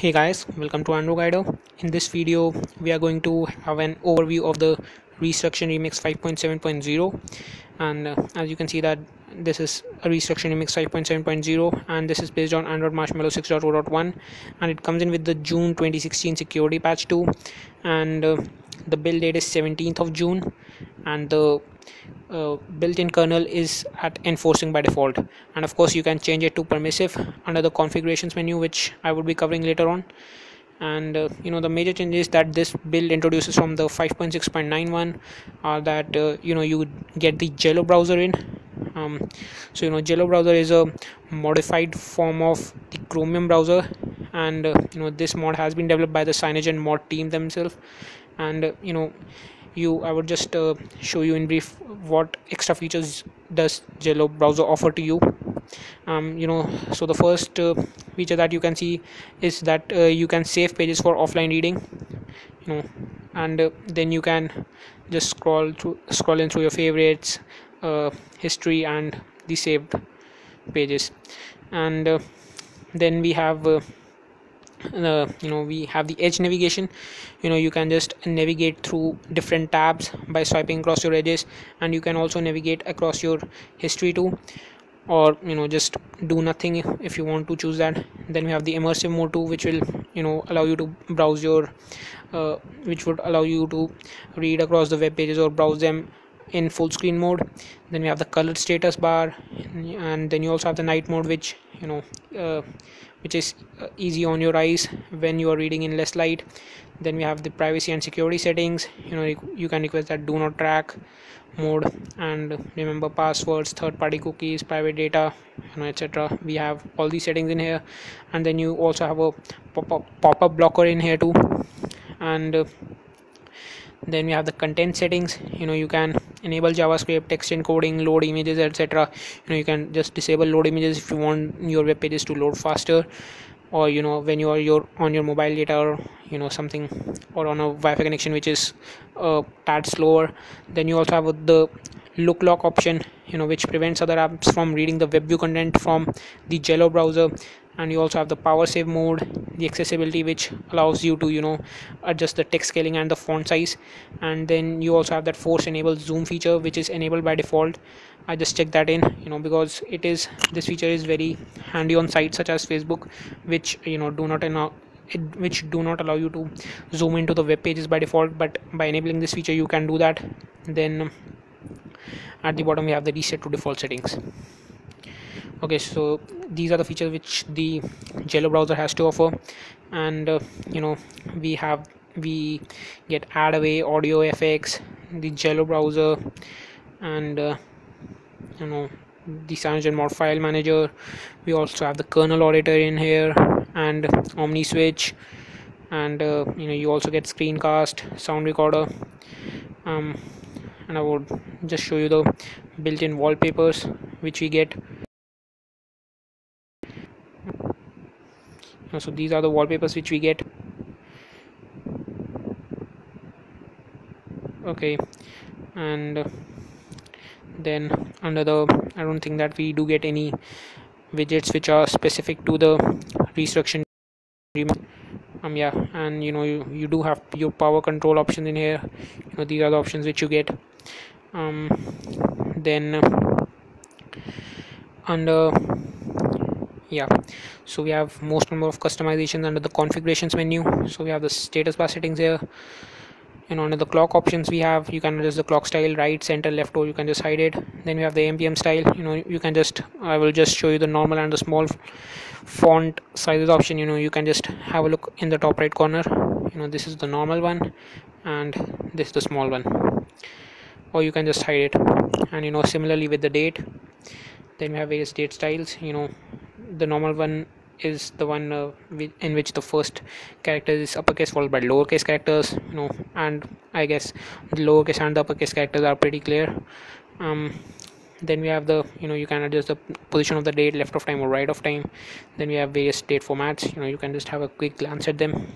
Hey guys, welcome to Android Guider. In this video we are going to have an overview of the Resurrection Remix 5.7.0, and as you can see that this is a Resurrection Remix 5.7.0 and this is based on Android Marshmallow 6.0.1, and it comes in with the June 2016 security patch 2, and the build date is 17th of June, and the built-in kernel is at enforcing by default, and of course you can change it to permissive under the configurations menu, which I will be covering later on. And the major changes that this build introduces from the 5.6.91 are that you get the Jello browser in. Jello browser is a modified form of the Chromium browser, and this mod has been developed by the CyanogenMod team themselves. And I would just show you in brief what extra features does Jello browser offer to you. So the first feature that you can see is that you can save pages for offline reading, and then you can just scroll through your favorites, history, and the saved pages. And then we have the edge navigation. You can just navigate through different tabs by swiping across your edges, and you can also navigate across your history too, or just do nothing if you want to choose that. Then we have the immersive mode too, which will allow you to browse your which would allow you to read across the web pages or browse them in full screen mode. Then we have the colored status bar, and then you also have the night mode, which which is easy on your eyes when you are reading in less light. Then we have the privacy and security settings. You can request that do not track mode, and remember passwords, third-party cookies, private data, etc. We have all these settings in here, and then you also have a pop-up blocker in here too. And then we have the content settings. You can enable JavaScript, text encoding, load images, etc. You can just disable load images if you want your web pages to load faster, or when you are on your mobile data, or something, or on a Wi-Fi connection which is a tad slower. Then you also have the look lock option, which prevents other apps from reading the web view content from the Jello browser. And you also have the power save mode, the accessibility, which allows you to adjust the text scaling and the font size. And then you also have that force enable zoom feature, which is enabled by default. I just checked that in, because this feature is very handy on sites such as Facebook, which do not allow you to zoom into the web pages by default, but by enabling this feature you can do that. Then at the bottom we have the reset to default settings. Okay, so these are the features which the Jello browser has to offer. And we get add away, audio effects, the Jello browser, and the CyanogenMod file manager. We also have the kernel auditor in here, and omni switch, and you also get screencast sound recorder. And I would just show you the built-in wallpapers which we get. So these are the wallpapers which we get. Okay, and then under the, I don't think that we do get any widgets which are specific to the Resurrection Remix. Yeah, and you do have your power control option in here. These are the options which you get. Then under, yeah, so we have most number of customizations under the configurations menu. So we have the status bar settings here, and under the clock options we have, you can adjust the clock style, right, center, left, or you can just hide it. Then we have the MPM style. You can just, I will just show you the normal and the small font sizes option. You can just have a look in the top right corner. This is the normal one, and this is the small one, or you can just hide it. And similarly with the date. Then we have various date styles. The normal one is the one in which the first character is uppercase followed by lowercase characters, and I guess the lowercase and the uppercase characters are pretty clear. Then we have the, you can adjust the position of the date, left of time or right of time. Then we have various date formats. You can just have a quick glance at them.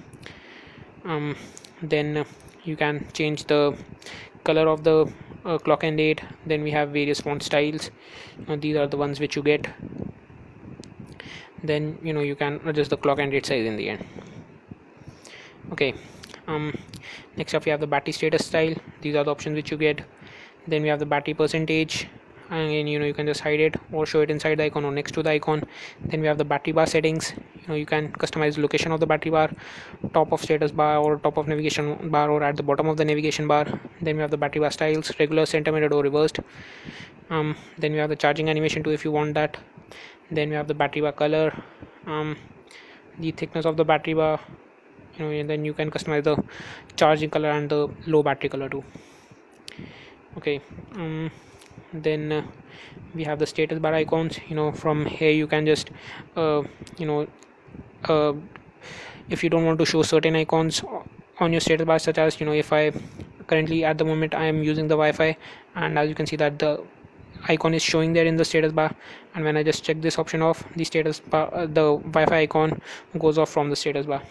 Then you can change the color of the clock and date. Then we have various font styles. These are the ones which you get. Then you can adjust the clock and date size in the end. Okay, next up we have the battery status style. These are the options which you get. Then we have the battery percentage, and again, you can just hide it or show it inside the icon or next to the icon. Then we have the battery bar settings. You can customize location of the battery bar, top of status bar or top of navigation bar or at the bottom of the navigation bar. Then we have the battery bar styles, regular, centimetered or reversed. Then we have the charging animation too if you want that. Then we have the battery bar color, the thickness of the battery bar, and then you can customize the charging color and the low battery color too. Okay, then we have the status bar icons. From here you can just if you don't want to show certain icons on your status bar, such as if I currently at the moment I am using the Wi-Fi, and as you can see that the icon is showing there in the status bar, and when I just check this option off, the status bar, the Wi-Fi icon goes off from the status bar.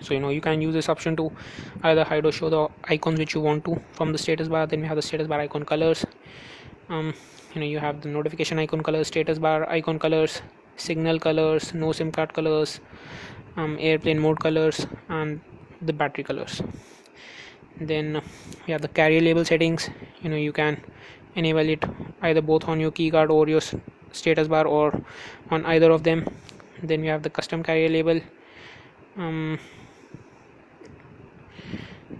So you can use this option to either hide or show the icons which you want to from the status bar. Then we have the status bar icon colors. You have the notification icon colors, status bar icon colors, signal colors, no SIM card colors, airplane mode colors, and the battery colors. Then we have the carrier label settings. You can enable it either both on your key card or your status bar or on either of them. Then we have the custom carrier label.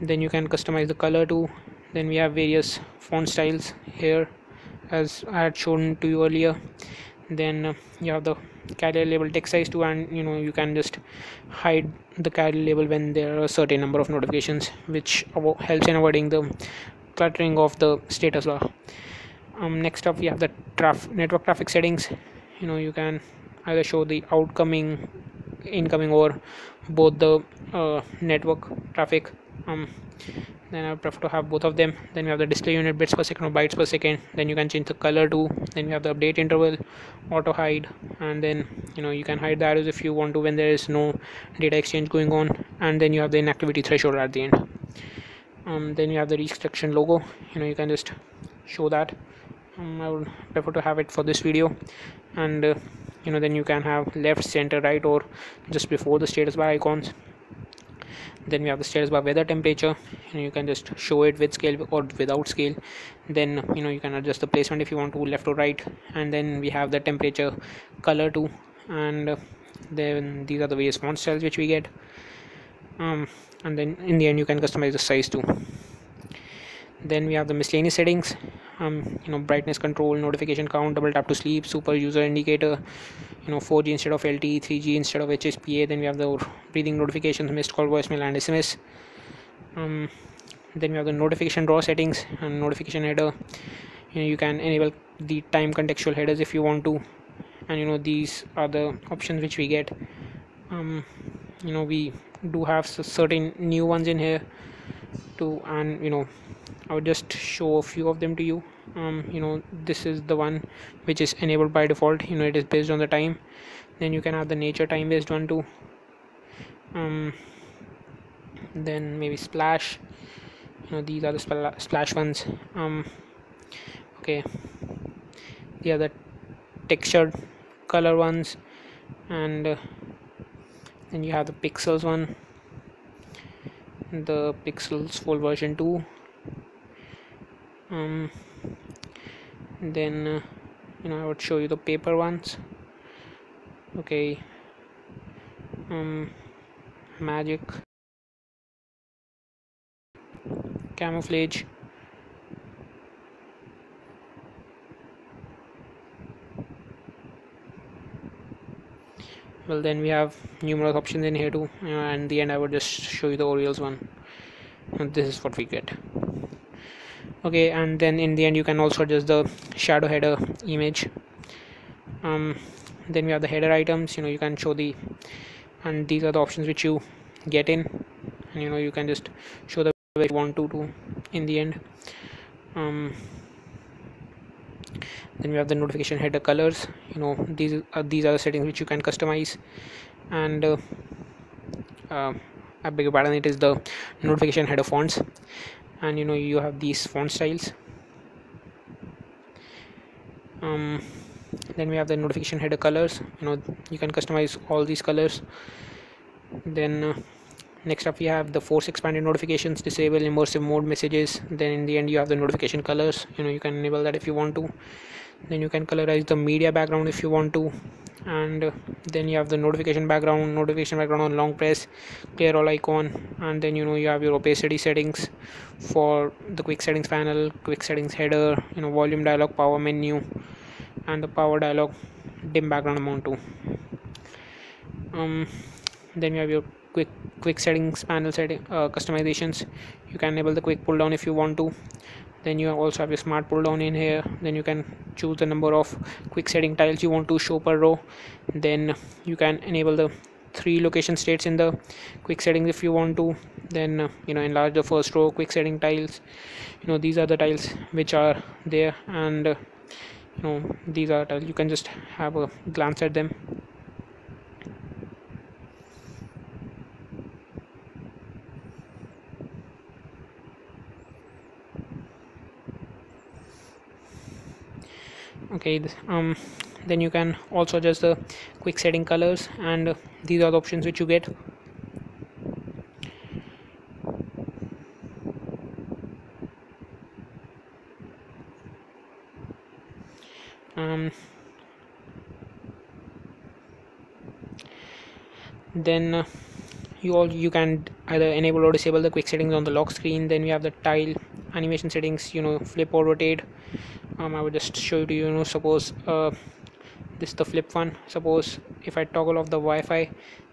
Then you can customize the color too. Then we have various font styles here as I had shown to you earlier. Then you have the carrier label text size too, and you can just hide the carrier label when there are a certain number of notifications, which helps in avoiding the cluttering of the status bar. Next up we have the network traffic settings. You can either show the outgoing, incoming or both the network traffic. Then I prefer to have both of them. Then we have the display unit, bits per second or bytes per second. Then you can change the color too. Then we have the update interval, auto hide, and then you can hide the arrows if you want to when there is no data exchange going on. And then you have the inactivity threshold at the end. Then you have the restriction logo. You can just show that. I would prefer to have it for this video. And then you can have left, center, right, or just before the status bar icons. Then we have the status bar weather temperature, and you can just show it with scale or without scale. Then you can adjust the placement if you want to, left or right. And then we have the temperature color too, and then these are the various font styles which we get. And then in the end you can customize the size too. Then we have the miscellaneous settings. Brightness control, notification count, double tap to sleep, super user indicator, 4G instead of LTE, 3G instead of HSPA. Then we have the breathing notifications, missed call, voicemail and SMS. Then we have the notification draw settings and notification header. You can enable the time contextual headers if you want to, and these are the options which we get. We do have certain new ones in here too, and I'll just show a few of them to you. This is the one which is enabled by default. It is based on the time. Then you can have the nature time based one too. Then maybe splash. These are the splash ones. Okay, the other textured color ones, and then you have the pixels one, the pixels full version 2. Then I would show you the paper ones. Okay, magic, camouflage, well then we have numerous options in here too, and in the end I would just show you the Orioles one, and this is what we get. Okay, and then in the end you can also adjust the shadow header image. Then we have the header items. You can show the, and these are the options which you get in, and you can just show the way you want to in the end. Then we have the notification header colors. These are the settings which you can customize, and I beg your pardon, it is the notification header fonts. And you have these font styles. Then we have the notification header colors. You can customize all these colors. Then Next up we have the force expanded notifications, disable immersive mode messages. Then in the end you have the notification colors, you can enable that if you want to. Then you can colorize the media background if you want to, and then you have the notification background on long press, clear all icon, and then you have your opacity settings for the quick settings panel, quick settings header, volume dialog, power menu, and the power dialog, dim background amount too. Then you have your quick settings panel setting customizations. You can enable the quick pull down if you want to. Then you also have your smart pull down in here. Then you can choose the number of quick setting tiles you want to show per row. Then you can enable the 3 location states in the quick settings if you want to. Then enlarge the first row quick setting tiles. These are the tiles which are there, and these are tiles. You can just have a glance at them. Okay, then you can also adjust the quick setting colors, and these are the options which you get. Then you can either enable or disable the quick settings on the lock screen. Then we have the tile animation settings, flip or rotate. I would just show you, suppose this is the flip one. Suppose if I toggle off the Wi-Fi,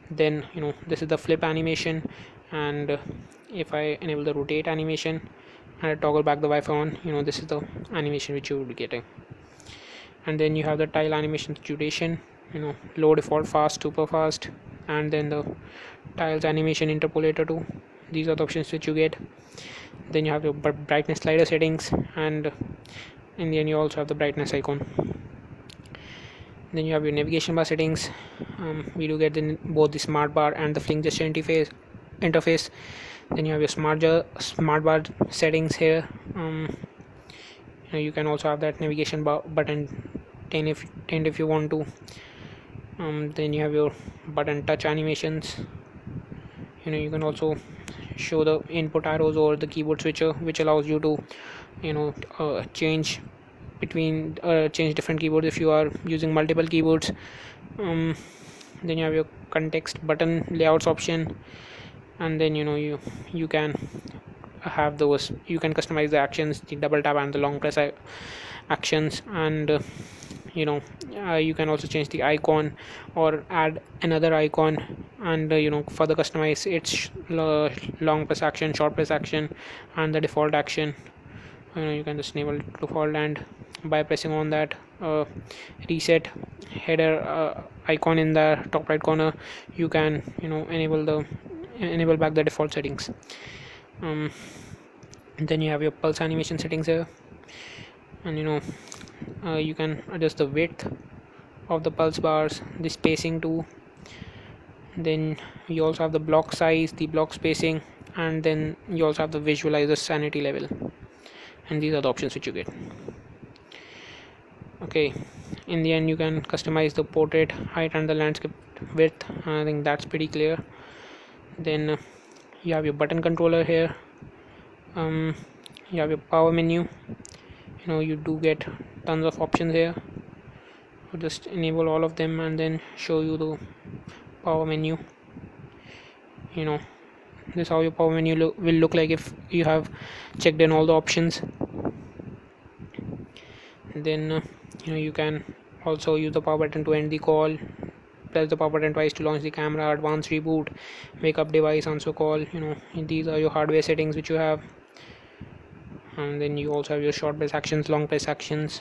then this is the flip animation, and if I enable the rotate animation and I toggle back the Wi-Fi on, this is the animation which you will be getting. And then you have the tile animation duration, low, default, fast, super fast, and then the tiles animation interpolator too. These are the options which you get. Then you have your brightness slider settings, and in the end you also have the brightness icon. Then you have your navigation bar settings. We do get both the smart bar and the fling gesture interface. Then you have your smart bar settings here. You can also have that navigation bar button tint if you want to. Then you have your button touch animations. You can also show the input arrows or the keyboard switcher, which allows you to change different keyboards if you are using multiple keyboards. Then you have your context button layouts option, and then you can have those. You can customize the actions, the double tap and the long press actions, and you can also change the icon or add another icon, and further customize its long press action, short press action, and the default action. You can just enable default, and by pressing on that reset header icon in the top right corner, you can enable back the default settings. Then you have your pulse animation settings here, and you can adjust the width of the pulse bars, the spacing too. Then you also have the block size, the block spacing, and then you also have the visualizer sanity level. And these are the options which you get. Okay, in the end you can customize the portrait height and the landscape width. I think that's pretty clear. Then you have your button controller here. You have your power menu. You do get tons of options here. So just enable all of them and then show you the power menu. This is how your power menu will look like if you have checked in all the options. And then you can also use the power button to end the call, press the power button twice to launch the camera, advanced reboot, wake up device, answer call. These are your hardware settings which you have. And then you also have your short press actions, long press actions.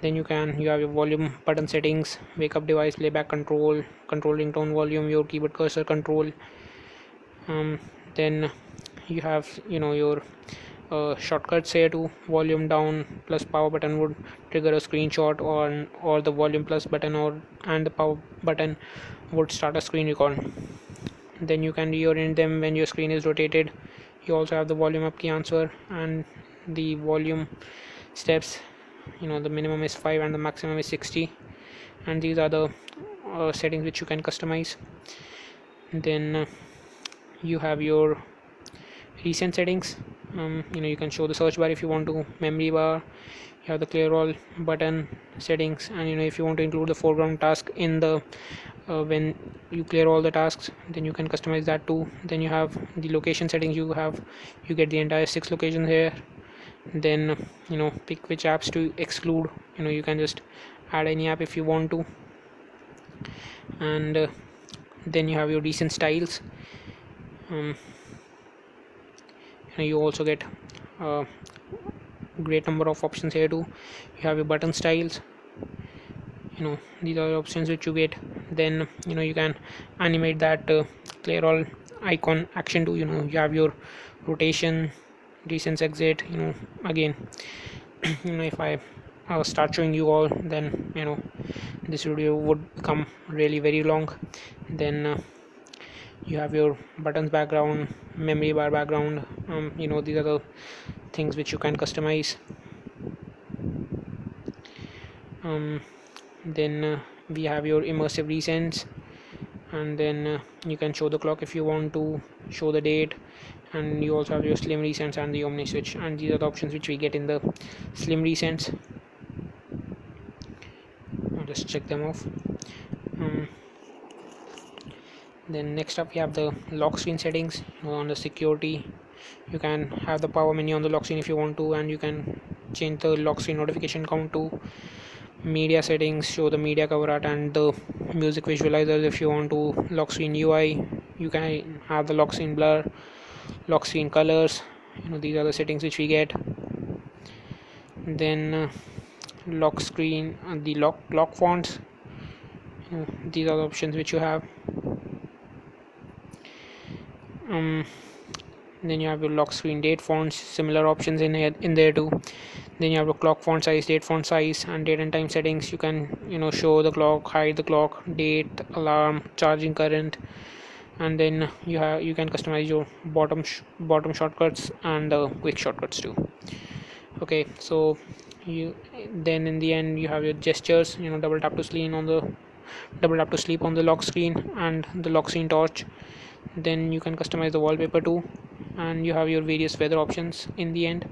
Then you have your volume button settings, wake up device, playback control, controlling tone volume, your keyboard cursor control. Then you have your shortcuts here too. Volume down plus power button would trigger a screenshot, or the volume plus button and the power button would start a screen record. Then you can reorient them when your screen is rotated. You also have the volume up key answer and the volume steps. The minimum is 5 and the maximum is 60, and these are the settings which you can customize. Then you have your recent settings. You can show the search bar if you want to, memory bar, you have the clear all button settings, and if you want to include the foreground task in the when you clear all the tasks, then you can customize that too. Then you have the location settings, you get the entire 6 locations here. Then pick which apps to exclude, you can just add any app if you want to. And then you have your decent styles. You also get a great number of options here too. You have your button styles, these are the options which you get. Then you can animate that clear all icon action too. You have your rotation, decent exit. Again, if I start showing you all, then this video would become really very long. Then you have your buttons background, memory bar background. These are the things which you can customize. Then we have your immersive recents, and then you can show the clock if you want to, show the date, and you also have your slim recents and the omni switch, and these are the options which we get in the slim recents. I'll just check them off. Then next up we have the lock screen settings. On the security, you can have the power menu on the lock screen if you want to, and you can change the lock screen notification count to media settings, show the media cover art and the music visualizers if you want to. Lock screen UI, you can have the lock screen blur, lock screen colors. These are the settings which we get. Then lock screen and the lock fonts. These are the options which you have. Then you have your lock screen date fonts, similar options in there too. Then you have your clock font size, date font size, and date and time settings. You can show the clock, hide the clock, date, alarm, charging current, and then you can customize your bottom shortcuts and the quick shortcuts too. Okay, so then in the end you have your gestures. Double tap to sleep on the lock screen and the lock screen torch. Then you can customize the wallpaper too, and you have your various weather options in the end.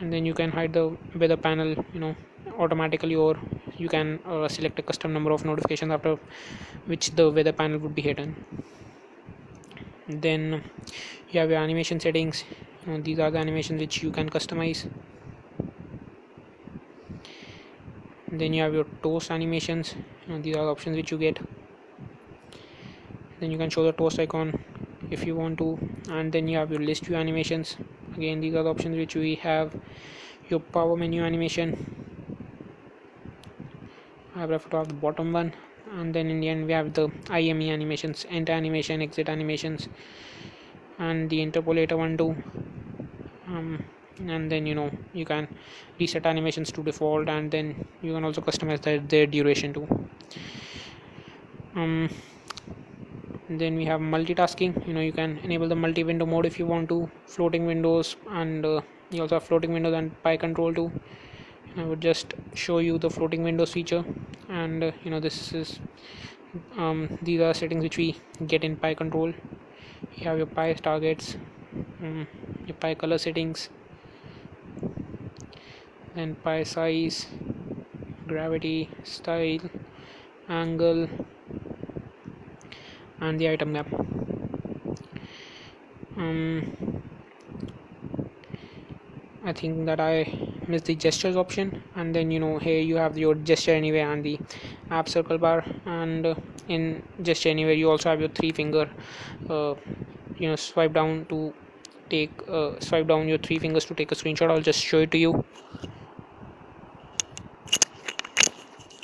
And then you can hide the weather panel automatically, or you can select a custom number of notifications after which the weather panel would be hidden. Then you have your animation settings. These are the animations which you can customize. Then you have your toast animations. These are the options which you get. Then you can show the toast icon if you want to, and then you have your list view animations. Again, these are the options which we have. Your power menu animation, I prefer to have the bottom one. And then in the end we have the IME animations, enter animation, exit animations, and the interpolator one too. And then you can reset animations to default, and then you can also customize their duration too. Then we have multitasking. You can enable the multi-window mode if you want to, floating windows, and you also have floating windows and pie control too. I would just show you the floating windows feature, and these are settings which we get in pie control. You have your pie targets, your pie color settings, then pie size, gravity, style, angle, and the item map. I think that I missed the gestures option, and then here you have your gesture anywhere and the app circle bar, and in gesture anywhere you also have your 3-finger swipe down to take swipe down your 3 fingers to take a screenshot. I'll just show it to you.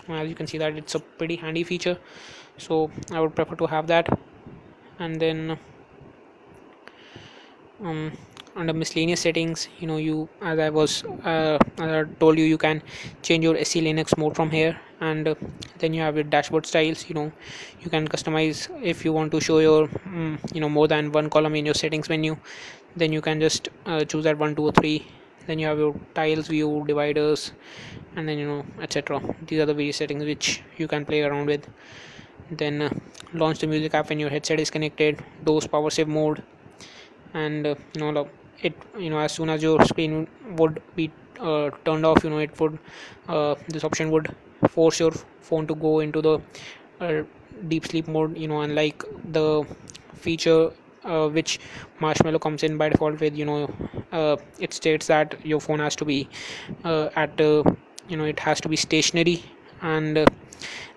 As you can see that it's a pretty handy feature, so I would prefer to have that. And then under miscellaneous settings, as I told you, you can change your SE Linux mode from here. And then you have your dashboard styles. You can customize if you want to show your more than one column in your settings menu, then you can just choose that 1, 2, or 3. Then you have your tiles view, dividers, and then etc. These are the various settings which you can play around with. then launch the music app when your headset is connected, DOS power save mode, and as soon as your screen would be turned off, it would this option would force your phone to go into the deep sleep mode, unlike the feature which Marshmallow comes in by default with. It states that your phone has to be it has to be stationary and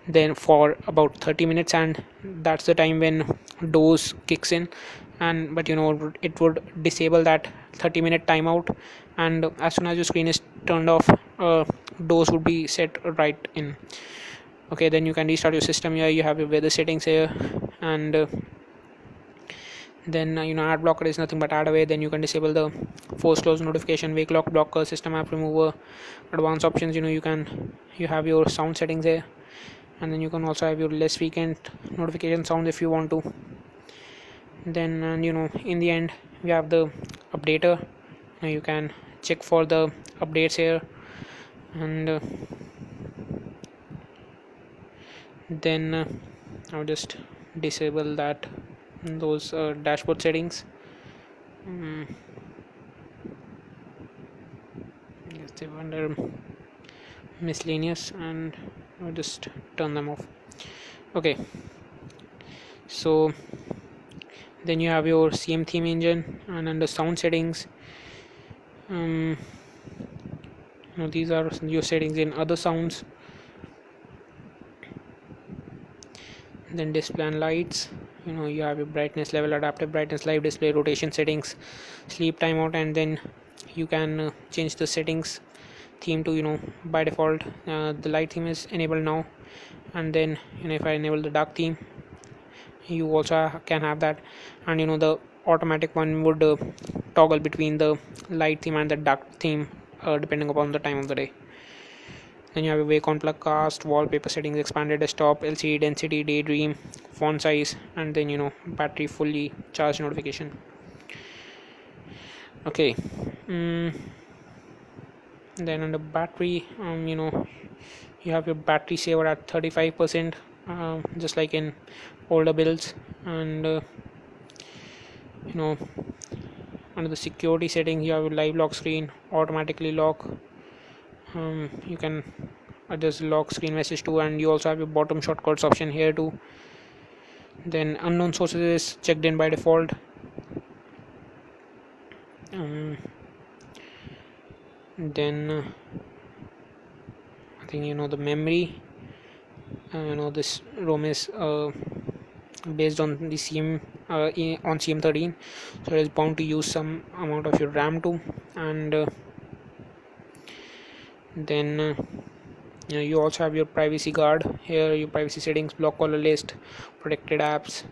then for about 30 minutes, and that's the time when DOS kicks in, but it would disable that 30-minute timeout, and as soon as your screen is turned off, DOS would be set right in. Okay, then you can restart your system here. You have your weather settings here, and then ad blocker is nothing but ad away. Then you can disable the force close notification, wake lock blocker, system app remover, advanced options. You have your sound settings there, and then you can also have your less frequent notification sounds if you want to. Then in the end we have the updater. You can check for the updates here, and then I'll just disable that those dashboard settings. Yes, they were under miscellaneous, and I'll just turn them off. Okay, so then you have your CM theme engine, and under sound settings, these are your settings in other sounds. Then display and lights, you have your brightness level, adaptive brightness, live display, rotation settings, sleep timeout, and then you can change the settings theme to by default the light theme is enabled now, and then if I enable the dark theme, you also can have that, and the automatic one would toggle between the light theme and the dark theme depending upon the time of the day. Then you have a wake on, plug cast, wallpaper settings, expanded desktop, LCD density, daydream, font size, and then battery fully charged notification. Okay, then under battery, you have your battery saver at 35%, just like in older builds, and under the security setting you have your live lock screen, automatically lock. You can adjust lock screen message too, and you also have your bottom shortcuts option here too. Then unknown sources is checked in by default. Then I think the memory, this ROM is based on the CM13, so it is bound to use some amount of your RAM too, and then you also have your privacy guard here, your privacy settings, block caller list, protected apps.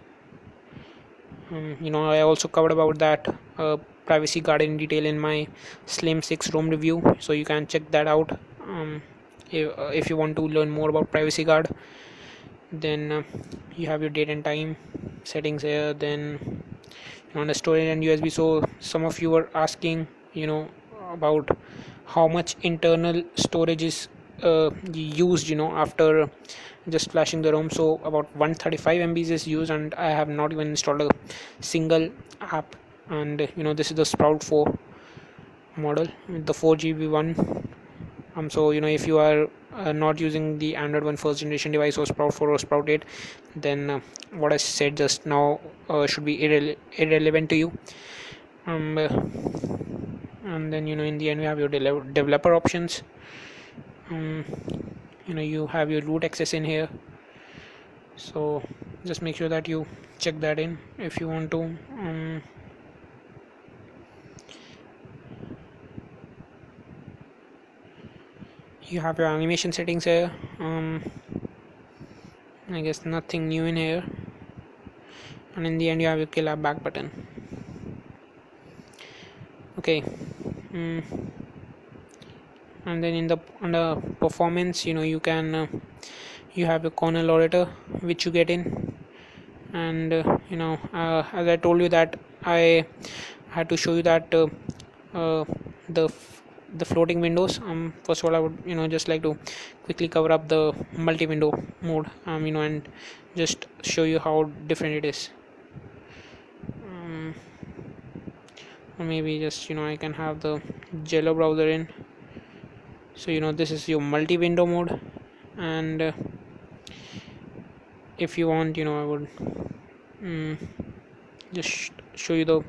I also covered about that privacy guard in detail in my Slim 6 ROM review, so you can check that out if you want to learn more about privacy guard. Then you have your date and time settings here. Then on the storage and USB, so some of you were asking about how much internal storage is used after just flashing the ROM. So about 135 MB is used, and I have not even installed a single app, and this is the Sprout 4 model, the 4GB one. So if you are not using the Android one first generation device or Sprout 4 or Sprout 8, then what I said just now should be irrelevant to you. And then in the end you have your developer options. You have your root access in here, so just make sure that you check that in if you want to. You have your animation settings here. I guess nothing new in here, and in the end you have your kill app back button. Okay. And then in the under performance, you can you have a kernel auditor which you get in, and as I told you that I had to show you that the the floating windows. First of all, I would just like to quickly cover up the multi-window mode, and just show you how different it is. Or maybe just I can have the Jello browser in. So this is your multi-window mode, and if you want, I would just show you the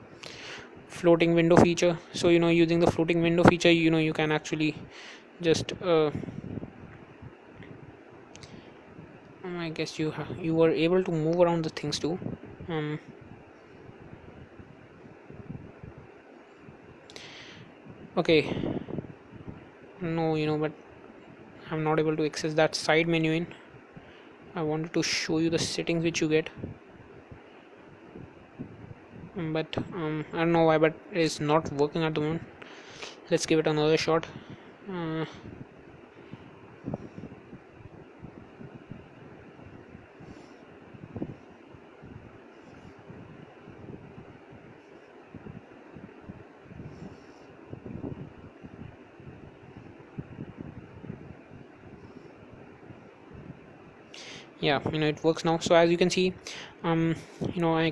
floating window feature. So using the floating window feature, you can actually just I guess you were able to move around the things too. Okay, no, but I'm not able to access that side menu in. I wanted to show you the settings which you get, but I don't know why, but it's not working at the moment. Let's give it another shot. Yeah, it works now. So as you can see, I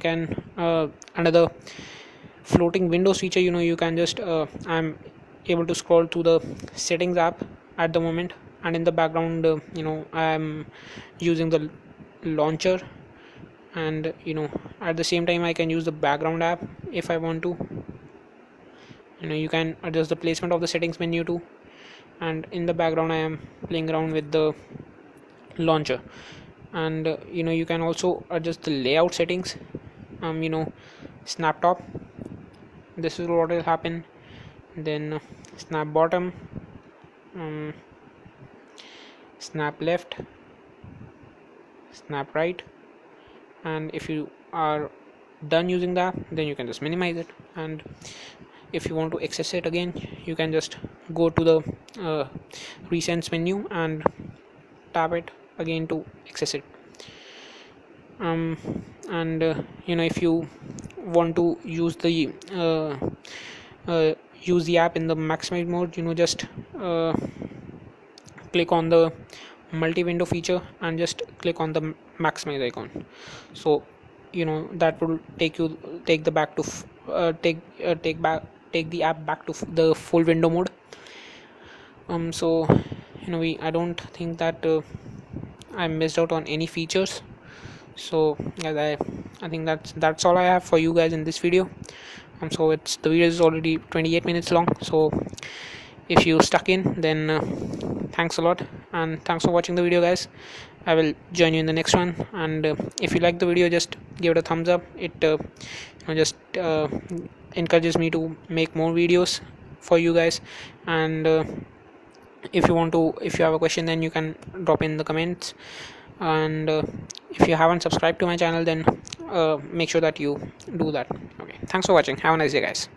can under the floating windows feature, you can just I'm able to scroll through the settings app at the moment, and in the background I'm using the launcher, and at the same time I can use the background app if I want to. You can adjust the placement of the settings menu too, and in the background I am playing around with the launcher. And you can also adjust the layout settings. Snap top, this is what will happen, then snap bottom, snap left, snap right, and if you are done using that, then you can just minimize it, and if you want to access it again, you can just go to the recents menu and tap it again to access it. And if you want to use the app in the maximize mode, just click on the multi-window feature and just click on the maximize icon. So that will take the app back to the full window mode. So I don't think that I missed out on any features. So guys, I think that's all I have for you guys in this video. So the video is already 28 minutes long, so if you stuck in, then thanks a lot, and thanks for watching the video, guys. I will join you in the next one, and if you like the video, just give it a thumbs up. It just encourages me to make more videos for you guys. And if you have a question, then you can drop in the comments. And if you haven't subscribed to my channel, then make sure that you do that. Okay, thanks for watching. Have a nice day, guys.